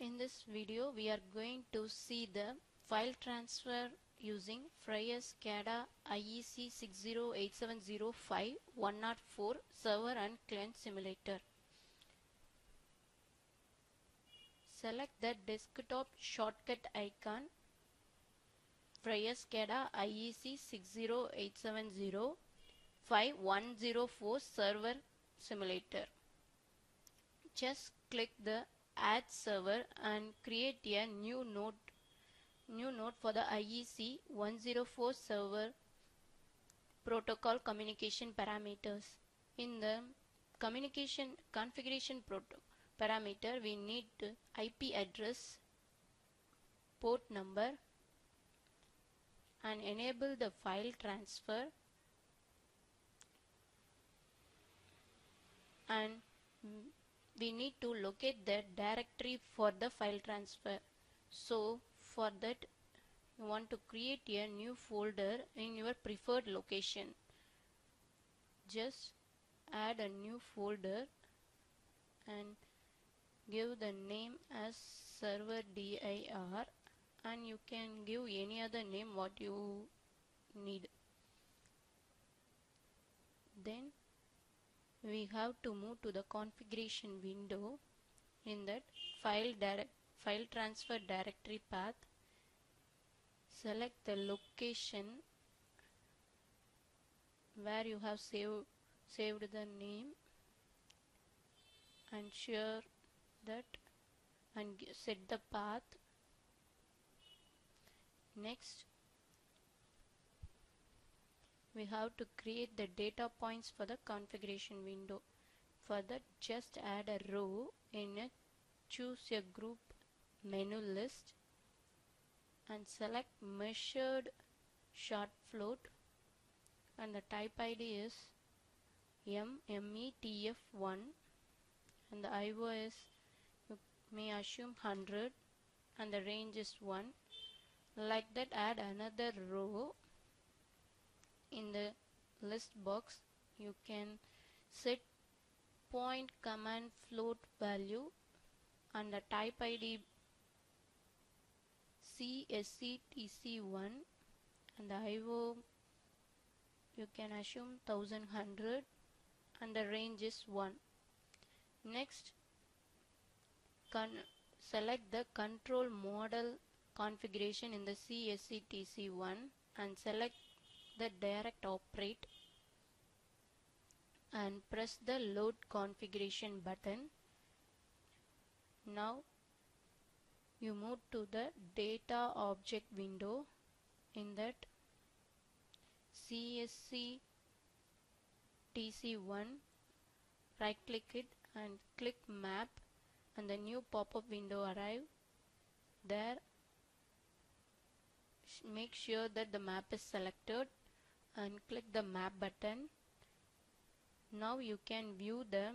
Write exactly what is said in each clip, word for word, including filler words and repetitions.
In this video, we are going to see the file transfer using FreyrSCADA I E C six zero eight seven zero dash five dash one zero four server and client simulator. Select the desktop shortcut icon FreyrSCADA I E C six zero eight seven zero dash five dash one zero four server simulator. Just click the Add Server and create a new node new node for the I E C one zero four server protocol communication parameters. In the communication configuration parameter, we need I P address, port number, and enable the file transfer, and we need to locate the directory for the file transfer. So for that, you want to create a new folder in your preferred location. Just add a new folder and give the name as server dir, and you can give any other name what you need. Then we have to move to the configuration window. In that file direct file transfer directory path, select the location where you have saved saved the name and share that and set the path. Next, we have to create the data points for the configuration window. For that, just add a row in a choose a group menu list and select measured short float, and the type I D is M M E T F one and the I O A is, you may assume one hundred, and the range is one. Like that, add another row. In the list box, you can set point command float value and the type I D C S C T C one and the I O you can assume one thousand one hundred and the range is one. Next, con select the control model configuration in the C S C T C one and select the direct operate and press the load configuration button. Now you move to the data object window. In that C S C T C one, right click it and click map, and the new pop-up window arrive. There, make sure that the map is selected and click the map button. Now you can view the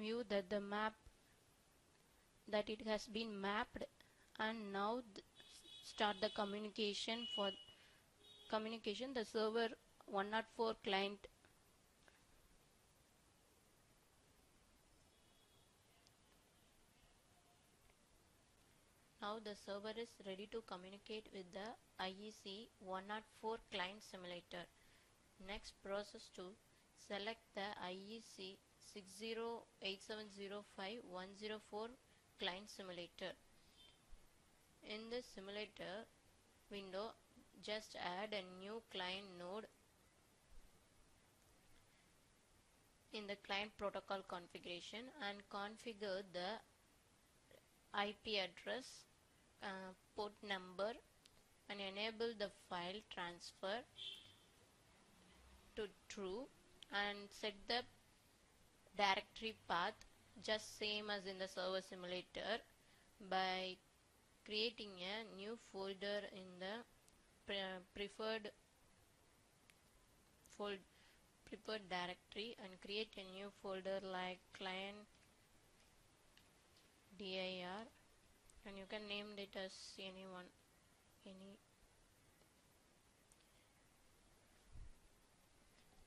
view that the map that it has been mapped, and now th start the communication for communication the server one zero four client. Now the server is ready to communicate with the I E C one zero four client simulator. Next process to select the I E C six zero eight seven zero dash five dash one zero four client simulator. In the simulator window, just add a new client node in the client protocol configuration and configure the I P address, Uh, port number, and enable the file transfer to true and set the directory path just same as in the server simulator by creating a new folder in the pre preferred fold preferred directory and create a new folder like client dir, and you can name it as anyone any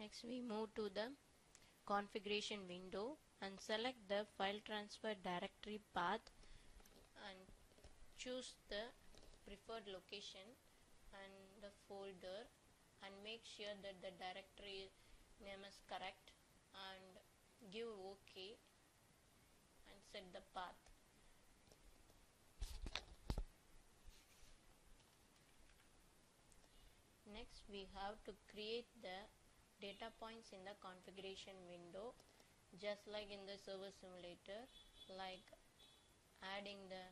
next we move to the configuration window and select the file transfer directory path and choose the preferred location and the folder, and make sure that the directory name is correct and give OK and set the path. Next, we have to create the data points in the configuration window, just like in the server simulator, like adding the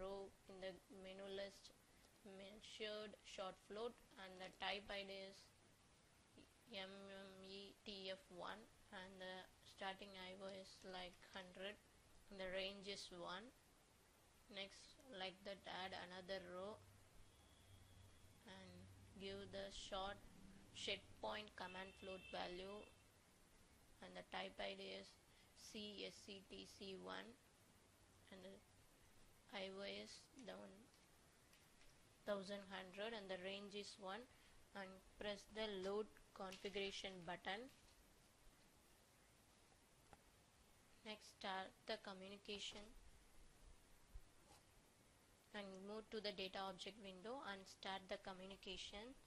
row in the menu list, measured short float, and the type I D is M M E T F one, and the starting I O is like one hundred and the range is one. Next, like that, add another row and give the short shed point command float value, and the type I D is C S C T C one, and the I O A is eleven hundred and the range is one, and press the load configuration button. Next, start the communication and move to the data object window and start the communication.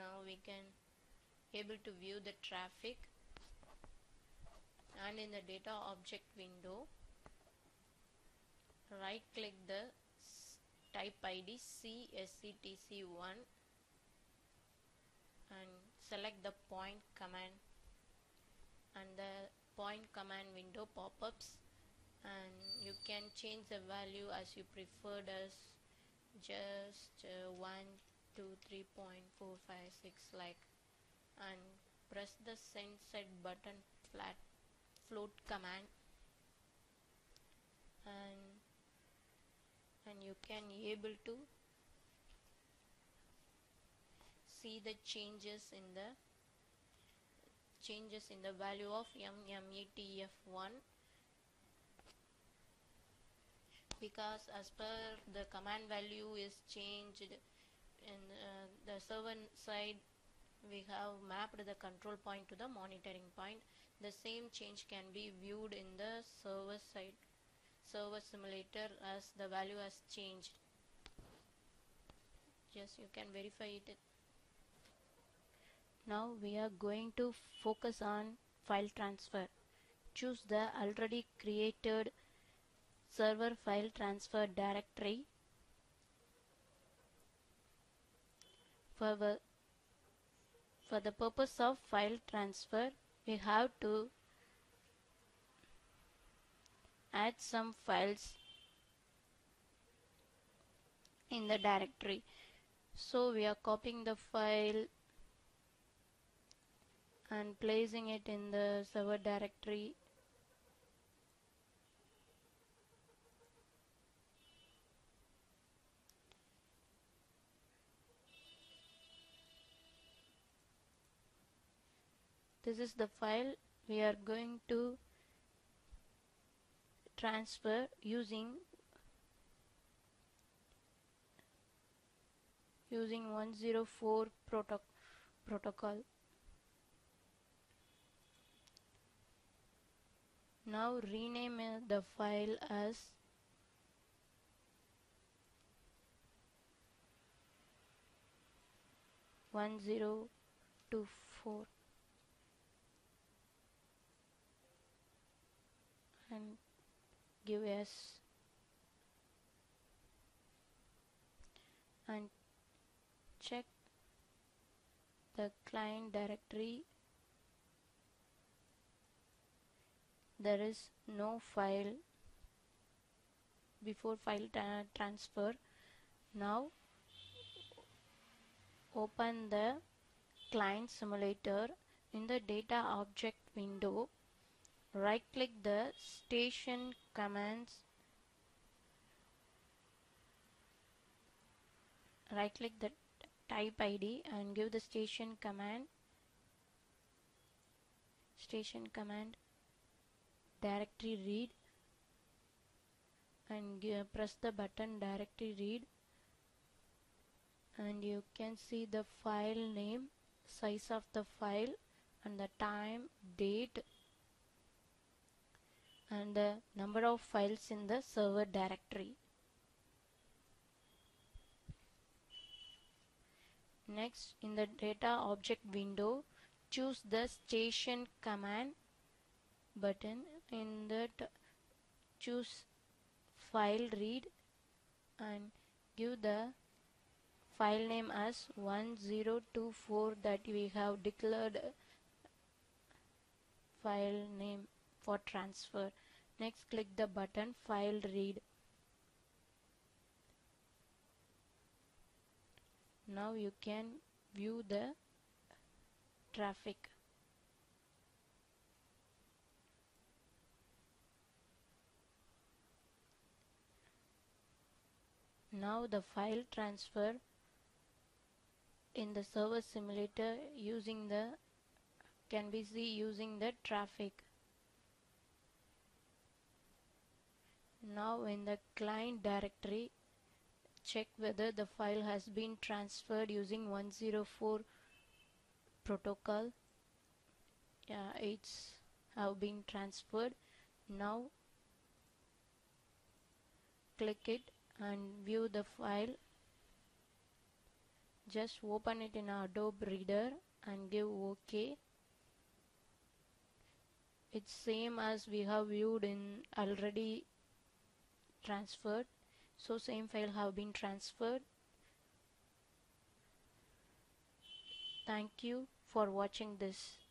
Now we can able to view the traffic, and in the data object window, right click the type I D C S C T C one and select the point command, and the point command window pop-ups, and you can change the value as you preferred, as just uh, one two three point four five six like, and press the send set button flat float command, and and you can able to see the changes in the changes in the value of M M E T F one, because as per the command value is changed in uh, the server side, we have mapped the control point to the monitoring point. The same change can be viewed in the server side server simulator as the value has changed. Yes, you can verify it. Now we are going to focus on file transfer. Choose the already created server file transfer directory for the, for the purpose of file transfer. We have to add some files in the directory, so we are copying the file and placing it in the server directory. This is the file we are going to transfer using using one oh four protoc protocol. Now rename the file as one zero two four and give yes, and check the client directory. There is no file before file tra transfer. Now open the client simulator. In the data object window, right click the station commands, right click the type I D and give the station command station command directory read, and give, press the button directory read, and you can see the file name, size of the file, and the time, date, and the number of files in the server directory. Next, in the data object window, choose the station command button. In that, choose file read and give the file name as one zero two four that we have declared file name for transfer. Next, click the button file read. Now you can view the traffic. Now the file transfer in the server simulator using the can be seen using the traffic. Now in the client directory, check whether the file has been transferred using one zero four protocol. Yeah, it's have been transferred. Now click it and view the file. Just open it in Adobe Reader and give OK. It's same as we have viewed in already transferred. So same file have been transferred. Thank you for watching this.